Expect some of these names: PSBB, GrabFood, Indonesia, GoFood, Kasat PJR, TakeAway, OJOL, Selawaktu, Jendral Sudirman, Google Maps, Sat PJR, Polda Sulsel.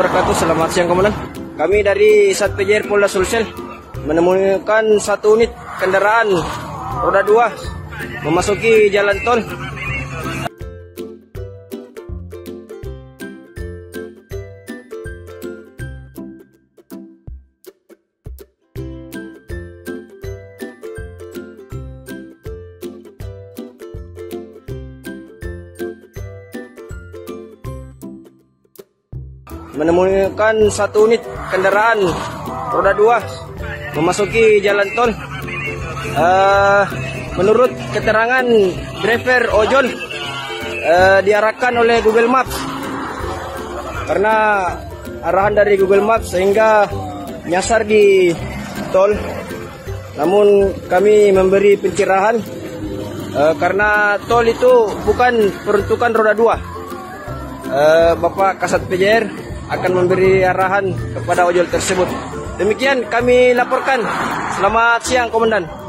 wabarakatuh. Selamat siang komandan. Kami dari Sat PJR Polda Sulsel menemukan satu unit kendaraan roda 2 memasuki jalan tol. Menemukan satu unit kendaraan roda 2 memasuki jalan tol. Menurut keterangan driver ojol, diarahkan oleh Google Maps, karena arahan dari Google Maps sehingga nyasar di tol. Namun kami memberi pencerahan karena tol itu bukan peruntukan roda 2. Bapak Kasat PJR akan memberi arahan kepada ojol tersebut. Demikian kami laporkan. Selamat siang, Komandan.